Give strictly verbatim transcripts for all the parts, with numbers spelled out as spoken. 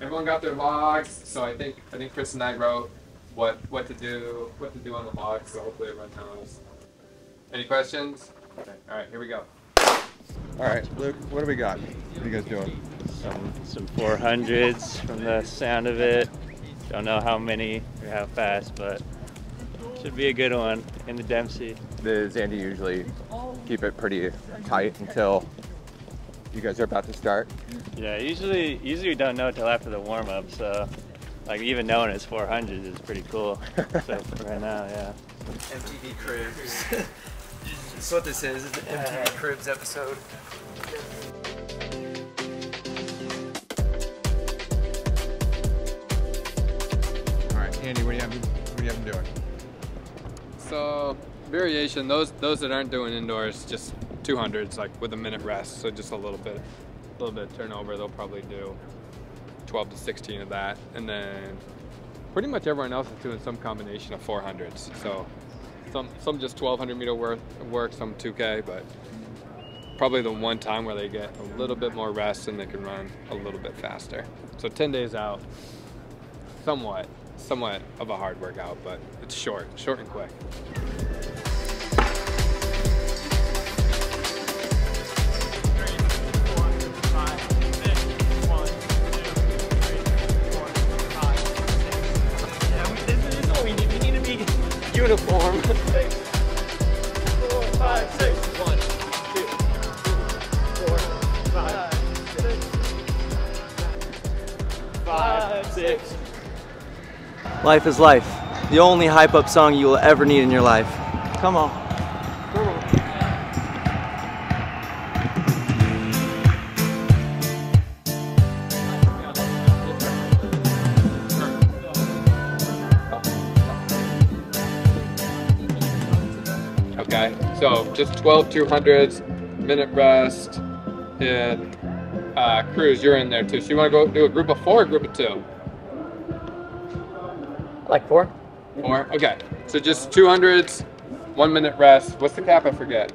everyone got their logs, so I think I think Chris and I wrote what what to do what to do on the logs. So hopefully everyone knows. Any questions? Okay. All right, here we go. All right, Luke, what do we got? What are you guys doing? Some some four hundreds from the sound of it. Don't know how many or how fast, but should be a good one in the Dempsey. The Zandy usually keep it pretty tight until you guys are about to start. Yeah, usually usually we don't know until after the warm up. So, like even knowing it's four hundreds is pretty cool. So right now, yeah. M T V Cribs. That's what this is. It's an M T V Cribs episode. All right, Andy, what do you have? What do you have them doing? So variation. Those those that aren't doing indoors, just two hundreds, like with a minute rest. So just a little bit, a little bit of turnover. They'll probably do twelve to sixteen of that, and then pretty much everyone else is doing some combination of four hundreds. So. Some, some just twelve hundred meter worth work, some two K, but probably the one time where they get a little bit more rest and they can run a little bit faster. So ten days out, somewhat, somewhat of a hard workout, but it's short, short and quick. Uniform. Six, four, five, six. One, two, four, five, six. Five, six. Life is life. The only hype up song you will ever need in your life. Come on. Come on. Okay, so just twelve two hundreds, minute rest, and uh, Cruz, you're in there too. So you want to go do a group of four or group of two? Like four. Four, okay. So just two hundreds, one minute rest. What's the cap? I forget.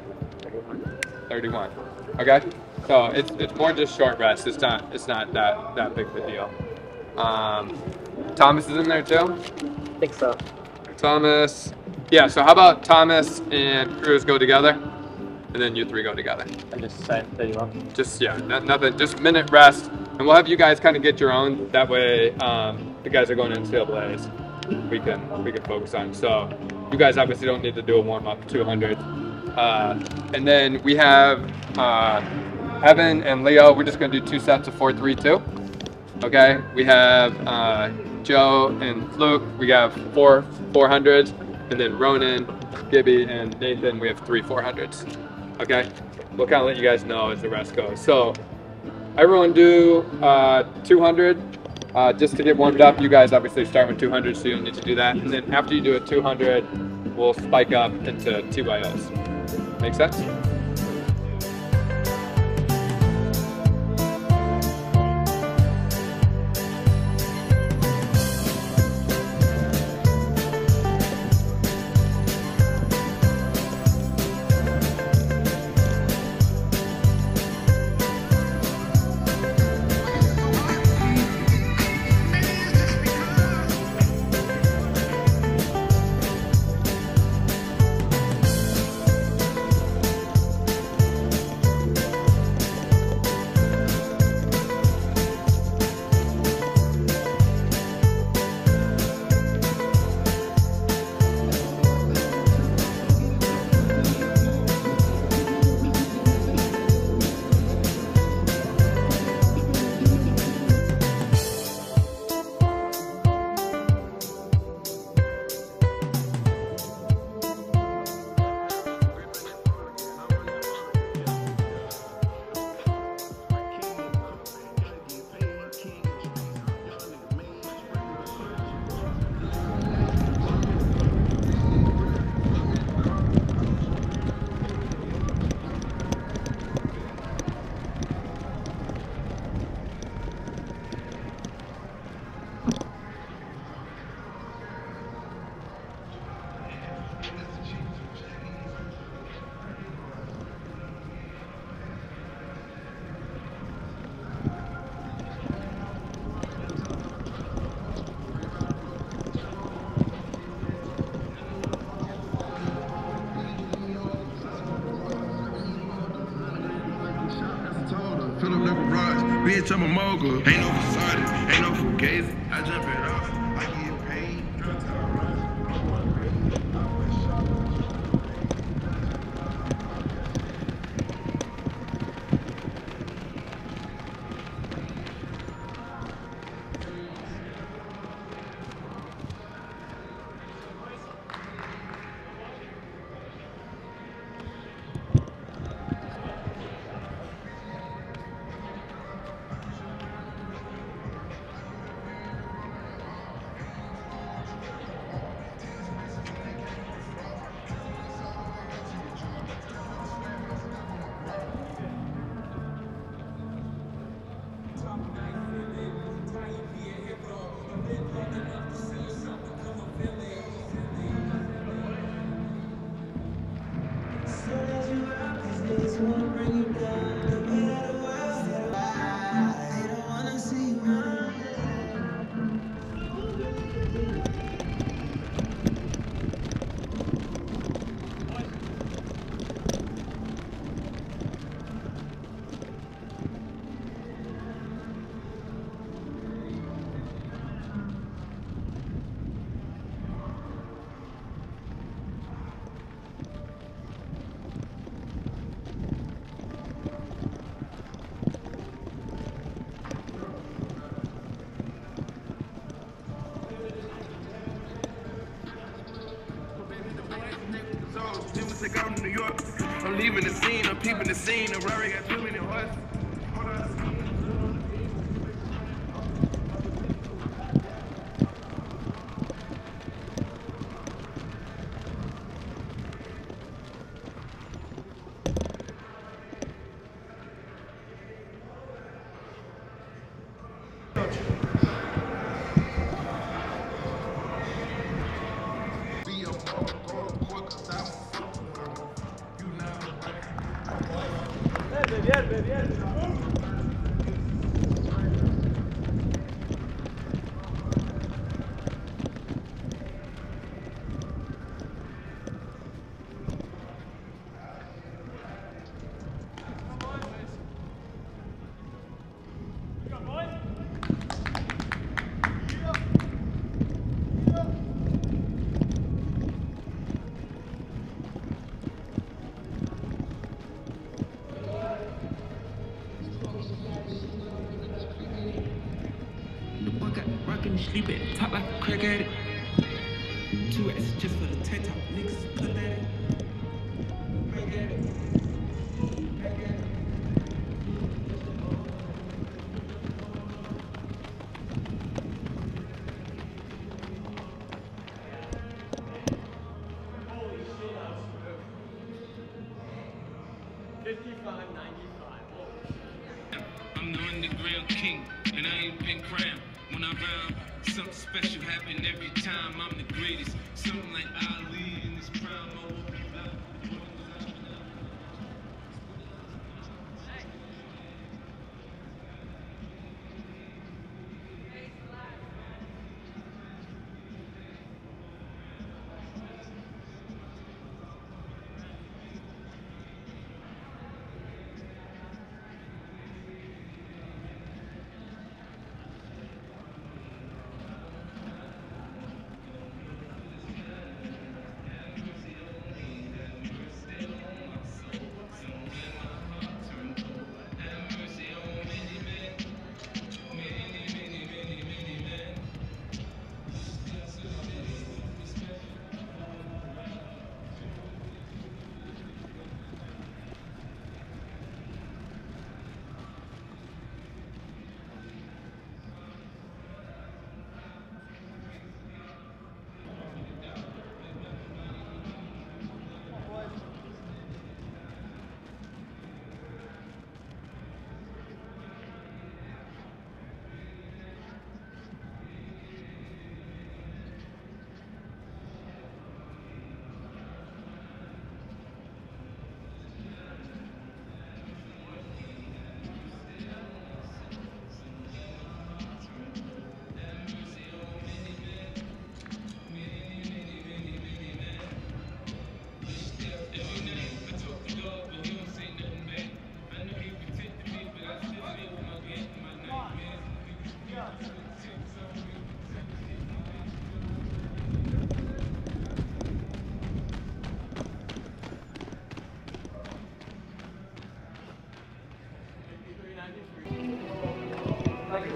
thirty-one. Okay, so it's, it's more just short rest. It's not it's not that, that big of a deal. Um, Thomas is in there too? I think so. Thomas. Yeah, so how about Thomas and Cruz go together, and then you three go together? I just said thirty-one. Just, yeah, nothing, just minute rest, and we'll have you guys kind of get your own, that way um, the guys are going into N C double A's, we can, we can focus on. So you guys obviously don't need to do a warm-up two hundred. Uh, and then we have uh, Evan and Leo, we're just gonna do two sets of four, three, two. Okay, we have uh, Joe and Luke, we have four 400s. And then Ronan, Gibby, and Nathan, we have three four hundreds. Okay? We'll kind of let you guys know as the rest goes. So, everyone do uh, two hundred. Uh, just to get warmed up, you guys obviously start with two hundred, so you don't need to do that. And then after you do a two hundred, we'll spike up into T Y Os. Make sense? bitch, I'm a mogul. Ain't no facade, ain't no fugazi. I jump it off, I get paid. I'm leaving the scene, I'm peeping the scene, the Rari got too many horses.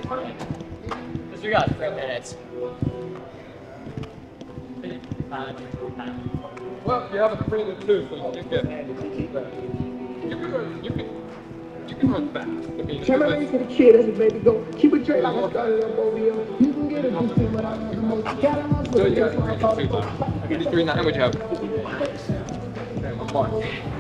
Because we got three minutes. Well, you have a three and two, so you can, you can, you can, you can run fast. I mean, try my race for the kid as a baby go. Keep a tray like I started up over here. You can get a decent without the most. So you got three and two, I okay, three and nine, what you have? One more.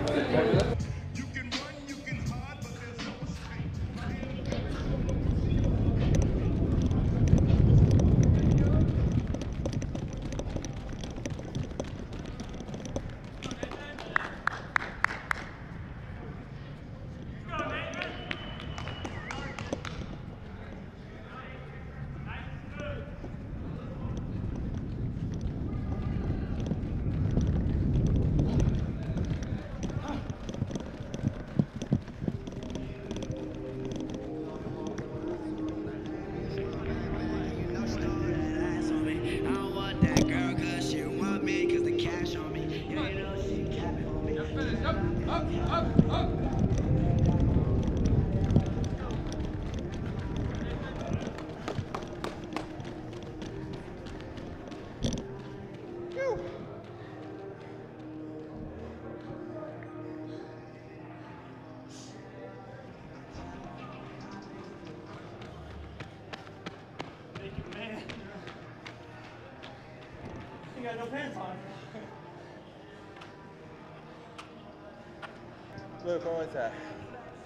Look, what was that?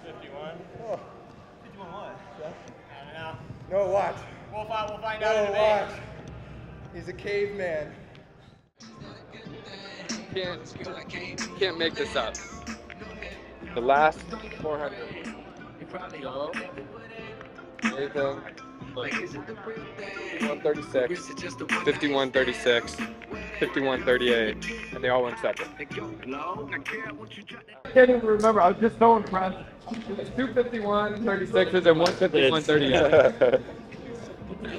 fifty-one. Oh. fifty-one what? Yeah. I don't know. No, watch. We'll find, we'll find no, out in a minute. Watch. He's a caveman. Can't, can't make this up. The last four hundred. You probably go. There you go. one thirty-six, fifty-one thirty-six, fifty-one thirty-eight, and they all went separate. I can't even remember, I was just so impressed. It's two fifty-one thirty-sixes and one fifty-one thirty-eight. All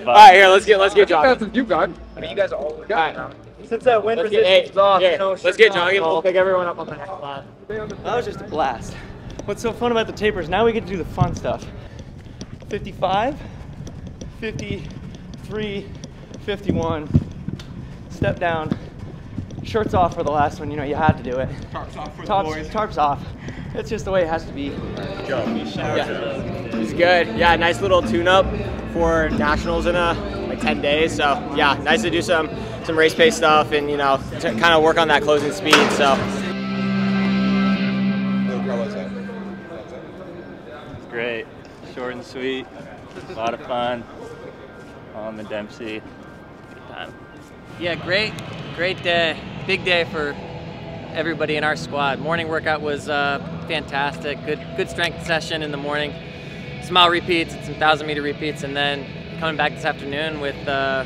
right, here, let's get, let's get jogging. You got it. I mean, you guys are all got right. Since that win position is off, here, no, let's get jogging. We'll pick everyone up on the next spot. That was just a blast. What's so fun about the tapers, now we get to do the fun stuff. fifty-five. fifty-three, fifty-one, step down, shirts off for the last one, you know, you had to do it. Tarps off for Tops, the boys. Tarps off. It's just the way it has to be. Good job. Yeah. It's good. Yeah, nice little tune-up for nationals in uh, like ten days. So, yeah, nice to do some, some race pace stuff and, you know, to kind of work on that closing speed. So. It's great. Short and sweet. A lot of fun. On the Dempsey. Good time. Yeah, great, great day. Big day for everybody in our squad. Morning workout was uh, fantastic. Good, good strength session in the morning. Some mile repeats, and some thousand meter repeats, and then coming back this afternoon with uh,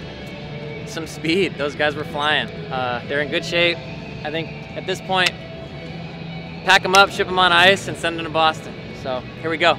some speed. Those guys were flying. Uh, they're in good shape. I think at this point, pack them up, ship them on ice, and send them to Boston. So here we go.